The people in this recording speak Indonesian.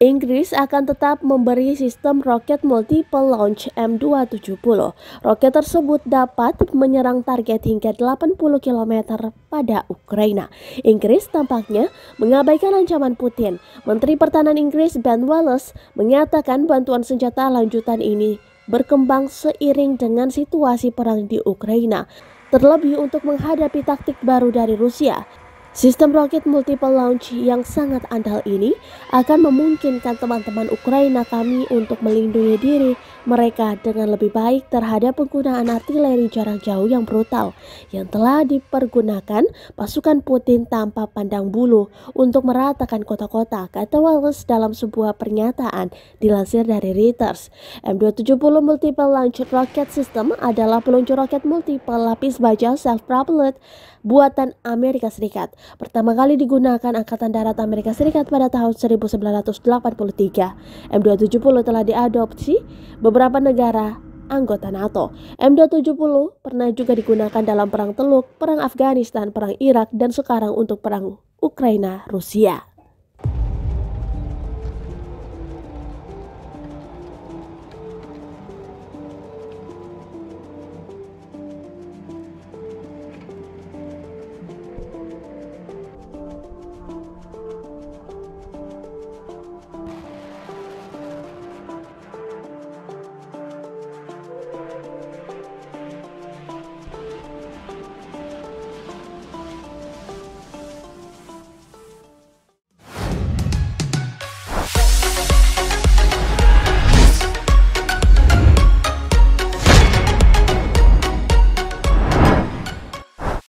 Inggris akan tetap memberi sistem roket multiple launch M270. Roket tersebut dapat menyerang target hingga 80 km pada Ukraina. Inggris tampaknya mengabaikan ancaman Putin. Menteri Pertahanan Inggris Ben Wallace mengatakan bantuan senjata lanjutan ini berkembang seiring dengan situasi perang di Ukraina, terlebih untuk menghadapi taktik baru dari Rusia. Sistem roket multiple launch yang sangat andal ini akan memungkinkan teman-teman Ukraina kami untuk melindungi diri mereka dengan lebih baik terhadap penggunaan artileri jarak jauh yang brutal yang telah dipergunakan pasukan Putin tanpa pandang bulu untuk meratakan kota-kota, kata Wallace dalam sebuah pernyataan dilansir dari Reuters. M270 multiple launch rocket system adalah peluncur roket multiple lapis baja self-propelled buatan Amerika Serikat. Pertama kali digunakan Angkatan Darat Amerika Serikat pada tahun 1983. M270 telah diadopsi beberapa negara anggota NATO. M270 pernah juga digunakan dalam Perang Teluk, Perang Afghanistan, Perang Irak, dan sekarang untuk Perang Ukraina-Rusia.